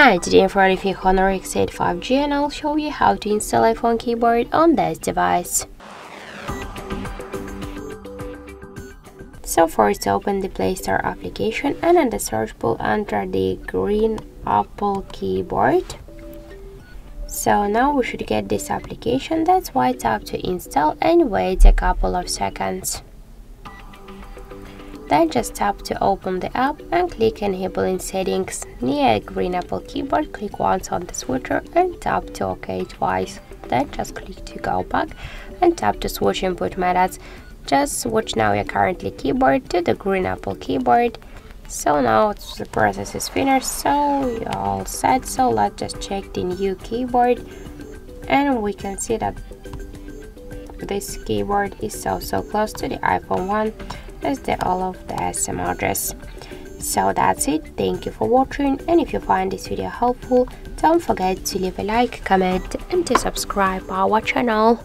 Hi, today I'm Friday Honor X8 5G and I'll show you how to install iPhone keyboard on this device. So first open the Play Store application and in the search pool enter the Green Apple Keyboard. So now we should get this application, that's why tap to install and wait a couple of seconds. Then just tap to open the app and click enabling settings. Near a Green Apple Keyboard, click once on the switcher and tap to OK twice. Then just click to go back and tap to switch input methods. Just switch now your currently keyboard to the Green Apple Keyboard. So now the process is finished, so you're all set. So let's just check the new keyboard and we can see that this keyboard is so close to the iPhone 1. As the all of the emojis. So that's it, thank you for watching, and if you find this video helpful, don't forget to leave a like, comment and to subscribe our channel.